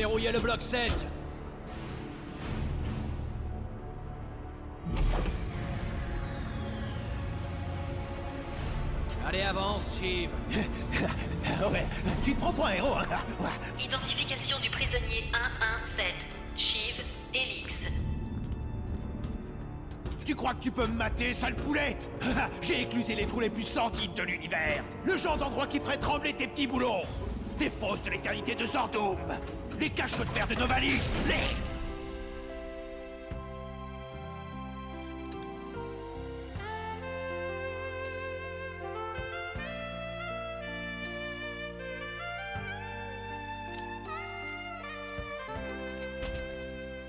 déverrouiller le bloc 7. Allez, avance, Shiv. Ouais, tu te prends pour un héros, hein. Ouais. Identification du prisonnier 117, Shiv, Elix. Tu crois que tu peux me mater, sale poulet? J'ai éclusé les trous les plus sordides de l'univers. Le genre d'endroit qui ferait trembler tes petits boulons. Les fosses de l'éternité de Zordoum. Les cachots de fer de Novalis.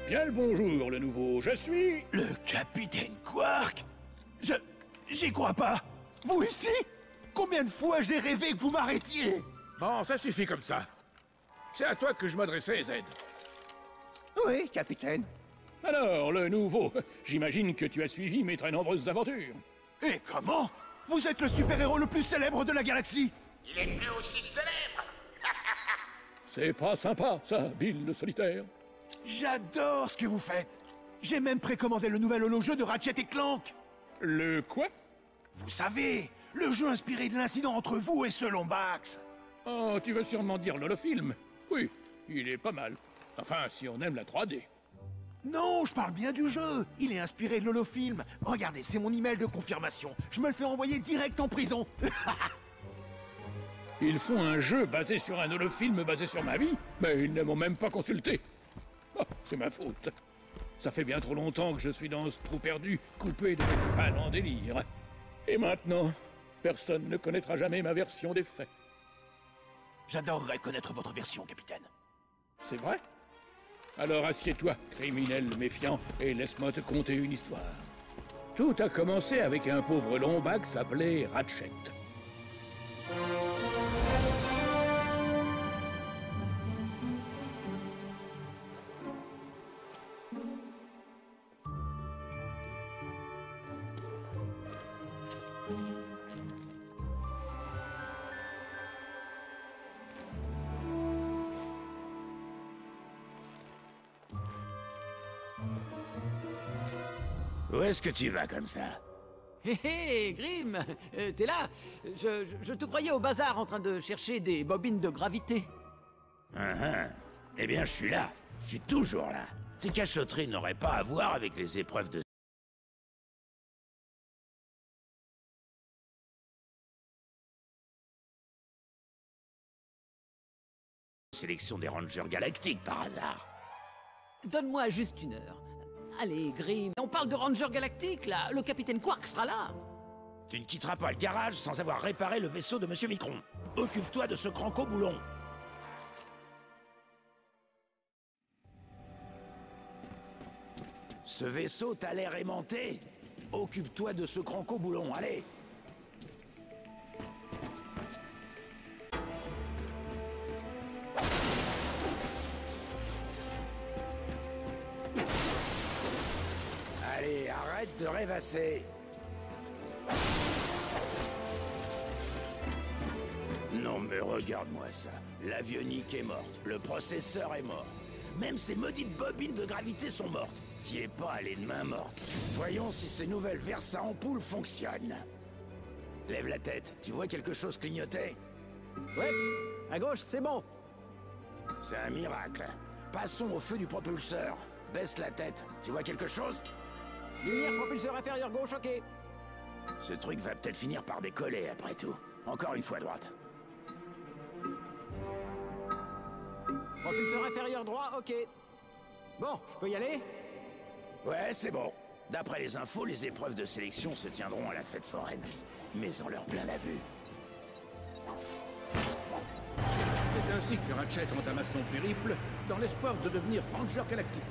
Bien le bonjour, le nouveau. Je suis... le capitaine Quark. J'y crois pas. Vous ici? Combien de fois j'ai rêvé que vous m'arrêtiez? Bon, ça suffit comme ça. C'est à toi que je m'adressais, Zed. Oui, capitaine. Alors, le nouveau. J'imagine que tu as suivi mes très nombreuses aventures. Et comment? Vous êtes le super-héros le plus célèbre de la galaxie. Il est plus aussi célèbre. C'est pas sympa, ça, Bill le Solitaire. J'adore ce que vous faites. J'ai même précommandé le nouvel holo-jeu de Ratchet et Clank. Le quoi? Vous savez, le jeu inspiré de l'incident entre vous et ce Lombax. Oh, tu veux sûrement dire l'holofilm? Oui, il est pas mal. Enfin, si on aime la 3D. Non, je parle bien du jeu. Il est inspiré de l'holofilm. Regardez, c'est mon email de confirmation. Je me le fais envoyer direct en prison. Ils font un jeu basé sur un holofilm basé sur ma vie, mais ils ne m'ont même pas consulté. Oh, c'est ma faute. Ça fait bien trop longtemps que je suis dans ce trou perdu, coupé de mes fans en délire. Et maintenant, personne ne connaîtra jamais ma version des faits. J'adorerais connaître votre version, capitaine. C'est vrai? Alors assieds-toi, criminel méfiant, et laisse-moi te conter une histoire. Tout a commencé avec un pauvre Lombax appelé Ratchet. Où est-ce que tu vas comme ça? Hé hé, Grimm, t'es là? Je te croyais au bazar en train de chercher des bobines de gravité. Eh bien, je suis là. Je suis toujours là. Tes cachotteries n'auraient pas à voir avec les épreuves de... sélection des Rangers Galactiques, par hasard. Donne-moi juste une heure. Allez, Grimm, on parle de Ranger Galactique, là. Le capitaine Quark sera là. Tu ne quitteras pas le garage sans avoir réparé le vaisseau de Monsieur Micron. Occupe-toi de ce cranco-boulon. Ce vaisseau t'a l'air aimanté. Occupe-toi de ce cranco-boulon, allez. Allez, arrête de rêvasser. Non mais regarde-moi ça. L'avionique est morte, le processeur est mort. Même ces maudites bobines de gravité sont mortes. T'y es pas allé de main morte. Voyons si ces nouvelles verses à ampoule fonctionnent. Lève la tête, tu vois quelque chose clignoter? Ouais, à gauche, c'est bon. C'est un miracle. Passons au feu du propulseur. Baisse la tête, tu vois quelque chose? Lumière propulseur inférieur gauche, ok. Ce truc va peut-être finir par décoller après tout. Encore une fois droite. Propulseur inférieur droit, ok. Bon, je peux y aller? Ouais, c'est bon. D'après les infos, les épreuves de sélection se tiendront à la fête foraine. Mais en leur plein la vue. C'est ainsi que Ratchet entama son périple dans l'espoir de devenir Ranger Galactique.